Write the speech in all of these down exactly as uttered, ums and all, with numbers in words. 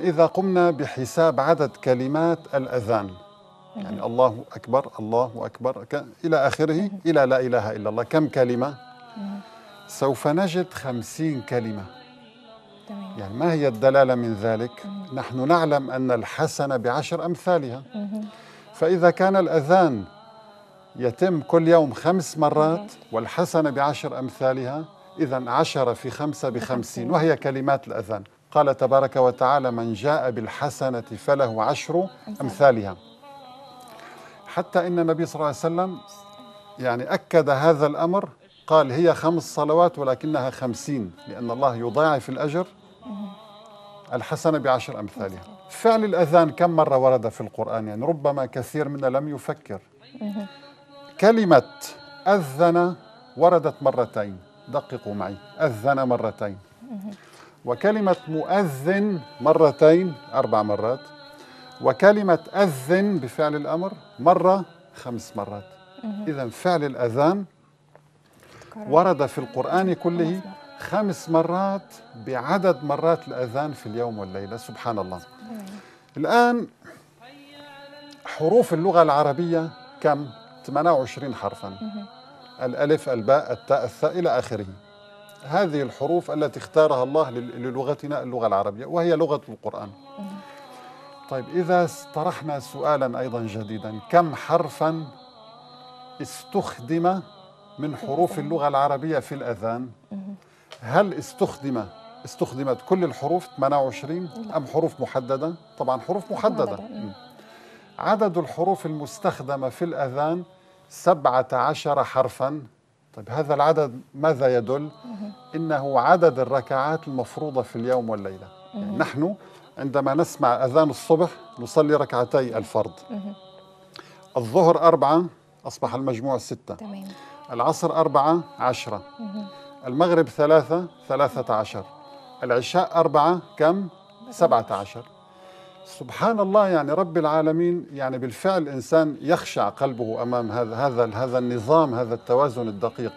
إذا قمنا بحساب عدد كلمات الأذان، يعني الله أكبر الله أكبر إلى آخره إلى لا إله إلا الله، كم كلمة؟ سوف نجد خمسين كلمة. يعني ما هي الدلالة من ذلك؟ نحن نعلم أن الحسنة بعشر أمثالها، فإذا كان الأذان يتم كل يوم خمس مرات والحسنة بعشر أمثالها، إذن عشرة في خمسة بخمسين، وهي كلمات الأذان. قال تبارك وتعالى: من جاء بالحسنة فله عشر أمثالها. حتى إن النبي صلى الله عليه وسلم يعني أكد هذا الأمر، قال هي خمس صلوات ولكنها خمسين، لأن الله يضاعف الأجر، الحسنة بعشر أمثالها. فعل الأذان كم مرة ورد في القرآن؟ يعني ربما كثير منا لم يفكر. كلمة أذن وردت مرتين، دققوا معي، أذن مرتين، وكلمة مؤذن مرتين، أربع مرات، وكلمة أذن بفعل الأمر مرة، خمس مرات. إذن فعل الأذان ورد في القرآن كله خمس مرات بعدد مرات الأذان في اليوم والليلة. سبحان الله. الآن حروف اللغة العربية كم؟ ثمانية وعشرين حرفا، الألف الباء التاء الثاء إلى آخره. هذه الحروف التي اختارها الله للغتنا اللغة العربية، وهي لغة القرآن. طيب إذا طرحنا سؤالا أيضا جديدا، كم حرفا استخدم من حروف اللغة العربية في الأذان؟ هل استخدم استخدمت كل الحروف ثمانية وعشرين أم حروف محددة؟ طبعا حروف محددة. عدد الحروف المستخدمة في الأذان سبعة عشر حرفا. طيب هذا العدد ماذا يدل؟ إنه عدد الركعات المفروضة في اليوم والليلة. يعني نحن عندما نسمع أذان الصبح نصلي ركعتي الفرض، الظهر أربعة أصبح المجموع ستة، العصر أربعة عشرة، المغرب ثلاثة ثلاثة عشر، العشاء أربعة كم؟ سبعة عشر. سبحان الله. يعني رب العالمين يعني بالفعل الإنسان يخشع قلبه أمام هذا هذا هذا النظام، هذا التوازن الدقيق،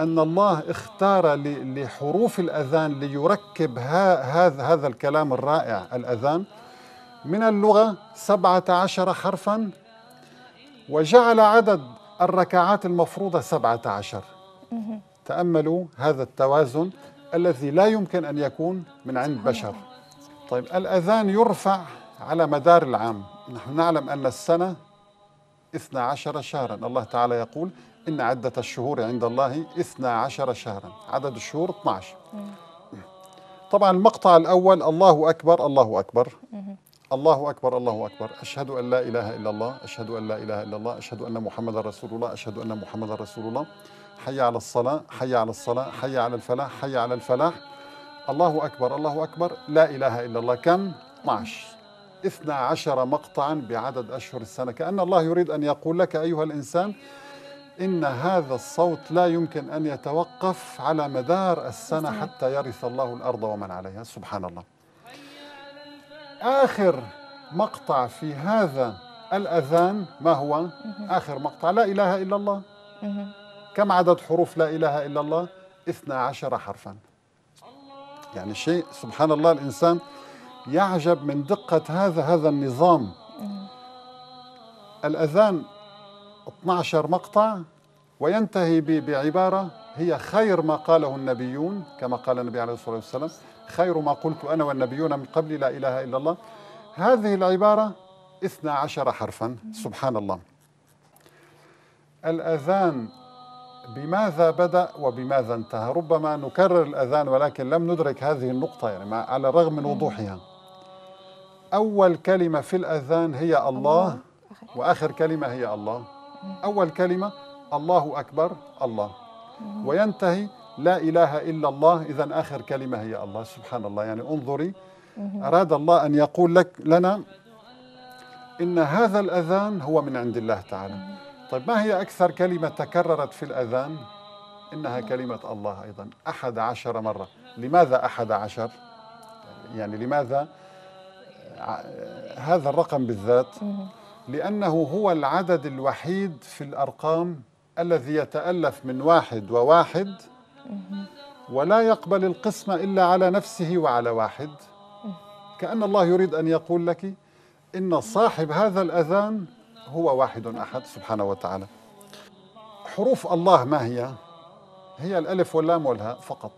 أن الله اختار لحروف الأذان ليركب هذا هذا الكلام الرائع الأذان من اللغة سبعة عشر حرفا، وجعل عدد الركعات المفروضة سبعة عشر. تأملوا هذا التوازن الذي لا يمكن أن يكون من عند بشر. طيب الأذان يرفع على مدار العام. نحن نعلم أن السنة اثنا عشر شهرا، الله تعالى يقول إن عدة الشهور عند الله اثنا عشر شهرا، عدد الشهور اثنا عشر. طبعا المقطع الأول الله أكبر الله أكبر الله أكبر الله أكبر، أشهد أن لا إله إلا الله أشهد أن لا إله إلا الله أشهد أن محمدا رسول الله أشهد أن محمدا رسول الله، حي على الصلاة حي على الصلاة حي على الفلاح حي على الفلاح، الله أكبر الله أكبر، لا إله إلا الله، كم؟ اثنا عشر. اثنا عشر مقطعا بعدد أشهر السنة. كأن الله يريد أن يقول لك أيها الإنسان إن هذا الصوت لا يمكن أن يتوقف على مدار السنة حتى يرث الله الأرض ومن عليها. سبحان الله. آخر مقطع في هذا الأذان ما هو؟ آخر مقطع لا إله إلا الله. كم عدد حروف لا إله إلا الله؟ اثنا عشر حرفا. يعني شيء سبحان الله، الإنسان يعجب من دقة هذا هذا النظام. الأذان اثنا عشر مقطع وينتهي بعبارة هي خير ما قاله النبيون، كما قال النبي عليه الصلاة والسلام خير ما قلت أنا والنبيون من قبل لا إله إلا الله. هذه العبارة اثنا عشر حرفا. سبحان الله. الأذان بماذا بدأ وبماذا انتهى؟ ربما نكرر الأذان ولكن لم ندرك هذه النقطة، يعني على الرغم من وضوحها. أول كلمة في الأذان هي الله، وآخر كلمة هي الله. أول كلمة الله أكبر الله، وينتهي لا إله إلا الله، إذن آخر كلمة هي الله. سبحان الله. يعني انظري، أراد الله أن يقول لك لنا إن هذا الأذان هو من عند الله تعالى. طيب ما هي أكثر كلمة تكررت في الأذان؟ إنها كلمة الله أيضا، أحد عشر مرة. لماذا أحد عشر؟ يعني لماذا هذا الرقم بالذات؟ لأنه هو العدد الوحيد في الأرقام الذي يتألف من واحد وواحد، ولا يقبل القسمة إلا على نفسه وعلى واحد، كأن الله يريد أن يقول لك إن صاحب هذا الأذان هو واحد أحد سبحانه وتعالى. حروف الله ما هي؟ هي الألف واللام والهاء فقط،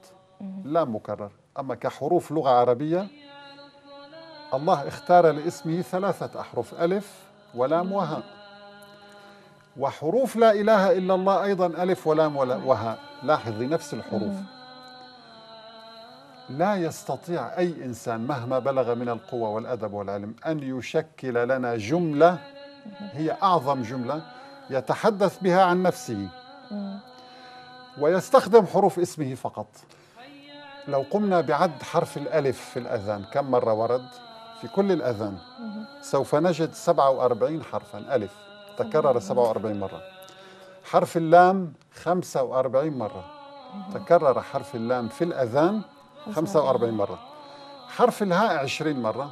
لا مكرر. أما كحروف لغة عربية الله اختار لاسمه ثلاثة أحرف، ألف ولام وهاء. وحروف لا إله إلا الله أيضا ألف ولام وهاء، لاحظي نفس الحروف. لا يستطيع أي إنسان مهما بلغ من القوة والأدب والعلم أن يشكل لنا جملة هي أعظم جملة يتحدث بها عن نفسه ويستخدم حروف اسمه فقط. لو قمنا بعد حرف الألف في الأذان كم مرة ورد في كل الأذان سوف نجد سبعة وأربعين حرفا. ألف تكرر سبعة وأربعين مرة. حرف اللام خمسة وأربعين مرة، تكرر حرف اللام في الأذان خمسة وأربعين مرة. حرف الهاء عشرين مرة.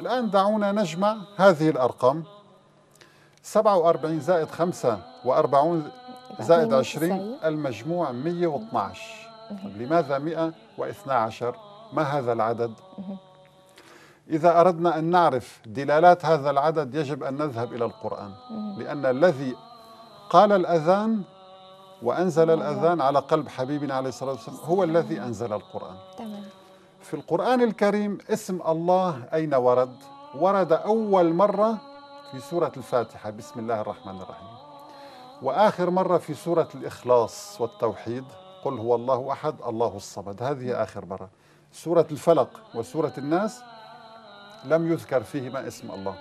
الآن دعونا نجمع هذه الأرقام، سبعة وأربعين زائد خمسة وأربعين زائد عشرين، المجموع مئة واثني عشر. طيب لماذا مئة واثني عشر؟ ما هذا العدد؟ إذا أردنا أن نعرف دلالات هذا العدد يجب أن نذهب إلى القرآن، لأن الذي قال الأذان وأنزل الأذان على قلب حبيبنا عليه الصلاة والسلام هو الذي أنزل القرآن. في القرآن الكريم اسم الله أين ورد؟ ورد أول مرة في سورة الفاتحة بسم الله الرحمن الرحيم، وآخر مرة في سورة الإخلاص والتوحيد قل هو الله أحد الله الصمد، هذه آخر مرة. سورة الفلق وسورة الناس لم يذكر فيهما اسم الله.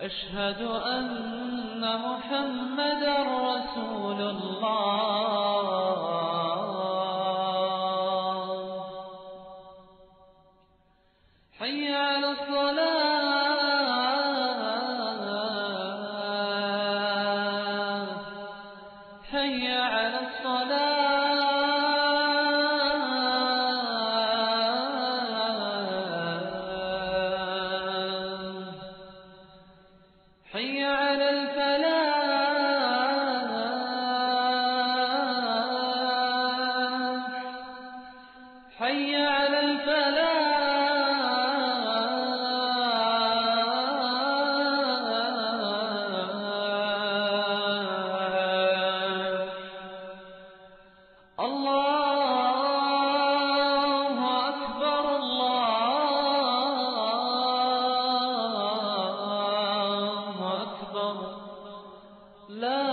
أشهد أن محمداً رسول الله. حي على الصلاة، حي على حي على الفلاح. الله أكبر الله أكبر لا